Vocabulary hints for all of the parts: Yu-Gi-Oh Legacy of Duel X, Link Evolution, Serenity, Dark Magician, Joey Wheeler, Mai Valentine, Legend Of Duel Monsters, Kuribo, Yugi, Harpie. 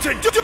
time to duel!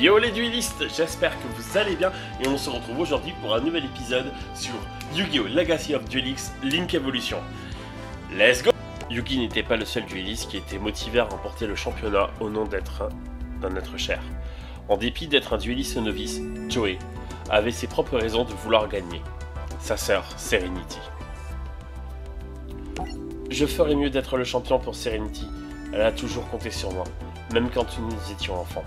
Yo les duellistes, j'espère que vous allez bien et on se retrouve aujourd'hui pour un nouvel épisode sur Yu-Gi-Oh Legacy of Duel X, Link Evolution. Let's go! Yugi n'était pas le seul dueliste qui était motivé à remporter le championnat au nom d'un être cher. En dépit d'être un dueliste novice, Joey avait ses propres raisons de vouloir gagner. Sa sœur, Serenity. Je ferais mieux d'être le champion pour Serenity, elle a toujours compté sur moi, même quand nous étions enfants.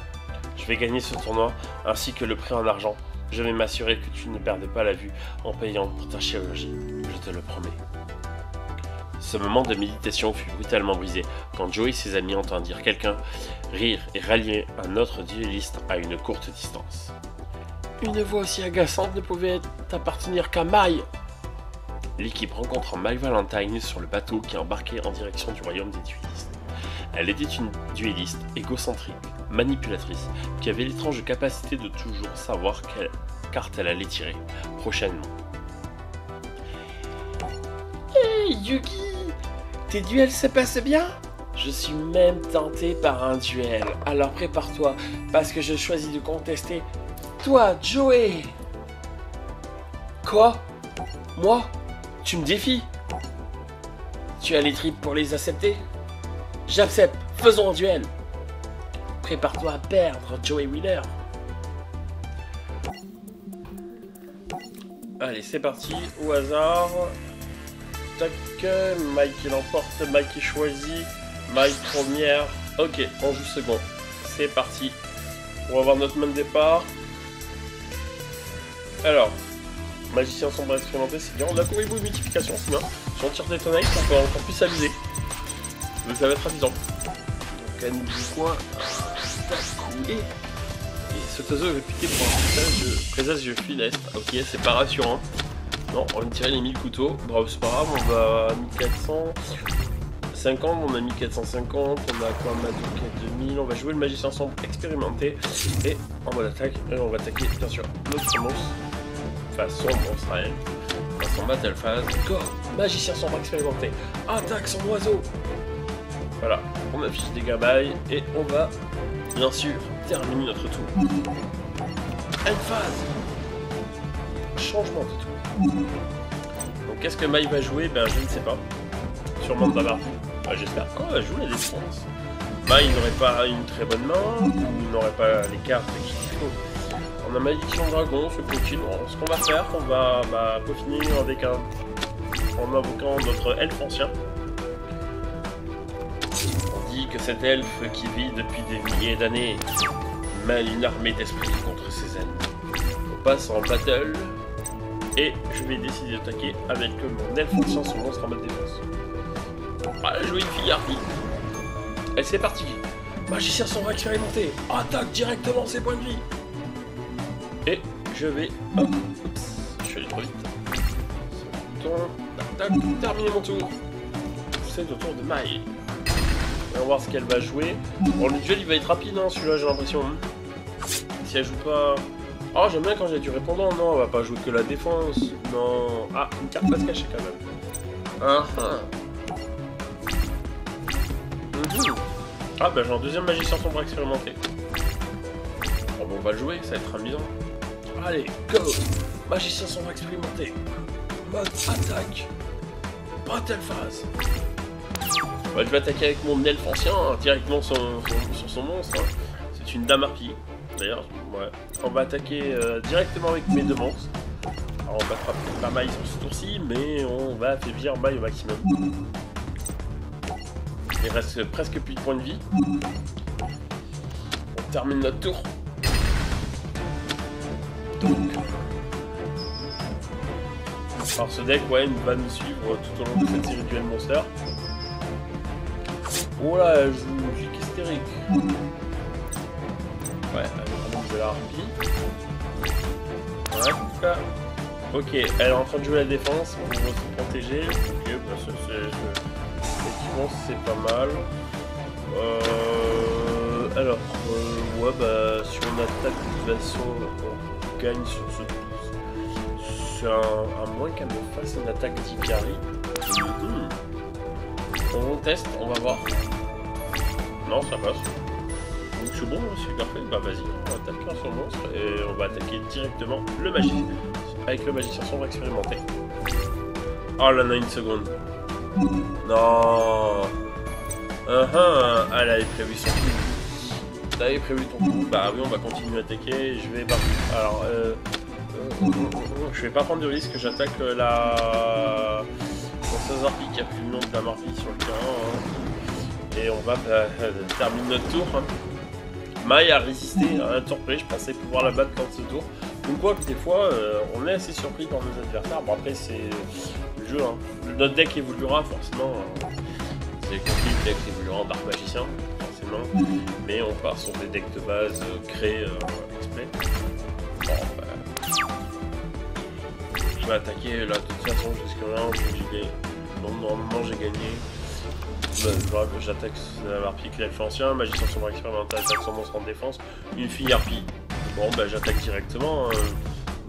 Je vais gagner ce tournoi, ainsi que le prix en argent. Je vais m'assurer que tu ne perdes pas la vue en payant pour ta chirurgie. Je te le promets. Ce moment de méditation fut brutalement brisé quand Joey et ses amis entendirent quelqu'un rire et rallier un autre dueliste à une courte distance. Une voix aussi agaçante ne pouvait appartenir qu'à Mai. L'équipe rencontre Mai Valentine sur le bateau qui embarquait en direction du royaume des duellistes. Elle était une duelliste égocentrique, manipulatrice, qui avait l'étrange capacité de toujours savoir quelle carte elle allait tirer prochainement. Hey Yugi, tes duels se passent bien? Je suis même tenté par un duel, alors prépare-toi, parce que je choisis de contester toi, Joey. Quoi? Moi? Tu me défies? Tu as les tripes pour les accepter? J'accepte, faisons un duel. Prépare-toi à perdre, Joey Wheeler. Allez, c'est parti, au hasard. Tac, Mike qui l'emporte, Mike qui choisit, Mike première. Ok, on joue second. C'est parti. On va avoir notre même départ. Alors, magicien sombre expérimenté, c'est bien. On a Kuribo et multiplication, c'est bien. Si on tire des tonneilles, on peut encore plus s'amuser. Mais ça va être amusant. Donc à nous du coin, couler. Et ce oiseau va piquer pour un présage funeste. Ok, c'est pas rassurant. Non, on va tirer les 1000 couteaux. Bravo, c'est pas grave, on va à 1450, on a 1450, on a quoi, Madouk à 2000, on va jouer le magicien sombre expérimenté. Et en mode attaque, et on va attaquer bien sûr notre monstre. Façon monstre à elle. Façon battle phase. Go, magicien sombre expérimenté. Attaque son oiseau. Voilà, on affiche des gabailles et on va, bien sûr, terminer notre tour. Une phase. Changement de tour. Donc qu'est-ce que Mai va jouer? Ben je ne sais pas. Sûrement de la barre. Ben, j'espère. Oh, elle joue la défense. Mai n'aurait pas une très bonne main, il n'aurait pas les cartes qu'il faut. On a Malédiction Dragon, ce continue. Ce qu'on va faire, on va peaufiner en invoquant notre elfe ancien. Que cet elfe qui vit depuis des milliers d'années mène une armée d'esprits contre ses ennemis. On passe en battle et je vais décider d'attaquer avec mon elfe ancien son monstre en mode défense. Ah, jolie fille Harpie. Et c'est parti. Magicien sombre expérimenté. Attaque directement ses points de vie. Et je vais... Hop. Oups, je suis allé trop vite. Ce bouton. Tac, tac, terminer mon tour. C'est le tour de Mai. On va voir ce qu'elle va jouer. Bon, le duel il va être rapide, hein, celui-là, j'ai l'impression. Si elle joue pas... Oh, j'aime bien quand j'ai du répondant. Non, on va pas jouer que la défense. Non... Ah, une carte va se cacher quand même. Ah, bah j'ai un deuxième magicien sombre expérimenté. Bon, on va le jouer, ça va être amusant. Allez, go! Magicien sombre expérimenté. Mode attaque. Battle phase. Ouais, je vais attaquer avec mon elfe ancien, hein, directement sur son monstre. Hein. C'est une dame harpie, d'ailleurs. Ouais. On va attaquer directement avec mes deux monstres. Alors, on va frapper pas Mai sur ce tour-ci, mais on va affaiblir Mai au maximum. Il reste presque plus de points de vie. On termine notre tour. Donc... Alors ce deck, ouais, va nous suivre tout au long de cette série Duel Monster. Oh là, elle joue logique hystérique. Harpie. Hop. Ok, elle est en train de jouer la défense, on va se protéger. Ok, bah effectivement c'est pas mal. Alors, ouais, bah si on attaque de toute façon, on gagne sur ce coup. C'est un moins qu'elle me fasse une attaque d'Ikari. On teste, on va voir. Non, ça passe. Donc c'est bon, c'est parfait. Bah vas-y, on va attaquer son monstre et on va attaquer directement le magicien. Avec le magicien sombre expérimenté. Oh là, on a une seconde. Non. Elle avait prévu son coup. T'avais prévu ton coup. Bah oui, on va continuer à attaquer. Je vais pas. Alors, je vais pas prendre de risque. J'attaque la. Harpie qui a plus le nom de la Harpie sur le terrain, hein. Et on va terminer notre tour, hein. Mai a résisté à un tour près, je pensais pouvoir la battre contre ce tour. Donc quoi que des fois on est assez surpris par nos adversaires. Bon après c'est le jeu, hein. Notre deck évoluera forcément, hein. C'est compliqué, le deck évoluera en Dark Magicien forcément, mais on part sur des decks de base créés exprès. Bon, je vais attaquer là de toute façon jusqu'à là, j'ai des... Normalement j'ai gagné. Bah, c'est vrai que j'attaque la harpie qui est le ancien, magicien sombre expérimental, attaque son monstre en défense, une fille harpie. Bon bah j'attaque directement,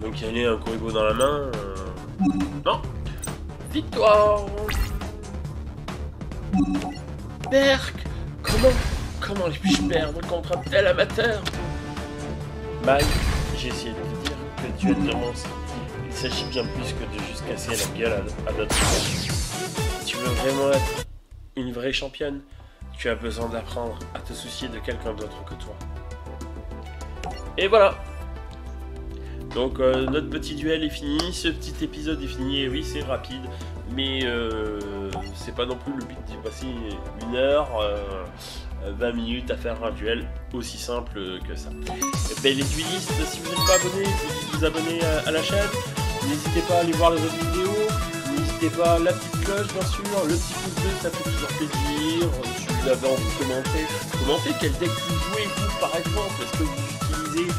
donc il y a un Kuribo dans la main. Non. Victoire. Berk. Comment les puis-je perdre contre un tel amateur? Mai, j'ai essayé de te dire que tu es de monstre. Il s'agit bien plus que de juste casser la gueule à notre monde. Tu veux vraiment être une vraie championne? Tu as besoin d'apprendre à te soucier de quelqu'un d'autre que toi. Et voilà. Donc notre petit duel est fini, ce petit épisode est fini, et oui c'est rapide, mais c'est pas non plus le but d'y passer une heure, 20 minutes à faire un duel aussi simple que ça. Et ben, les duelistes, si vous n'êtes pas abonné, vous abonnez à la chaîne. N'hésitez pas à aller voir les autres vidéos, n'hésitez pas à la petite cloche bien sûr, le petit pouce bleu ça fait toujours plaisir, si vous avez envie de commenter, commentez quel deck vous jouez vous par exemple, est-ce que vous utilisez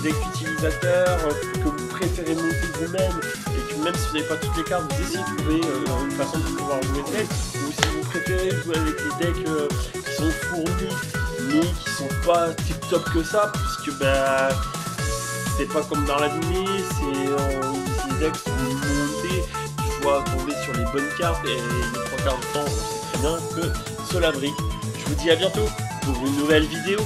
des decks utilisateurs que vous préférez monter vous-même, et que même si vous n'avez pas toutes les cartes, vous essayez de trouver une façon de pouvoir jouer le deck, ou si vous préférez jouer avec des decks qui sont fournis, mais qui sont pas tip top que ça, puisque bah... c'est pas comme dans l'anime, c'est des decks qui sont montés, il faut tomber sur les bonnes cartes et les trois quarts de temps on sait très bien que cela brille. Je vous dis à bientôt pour une nouvelle vidéo.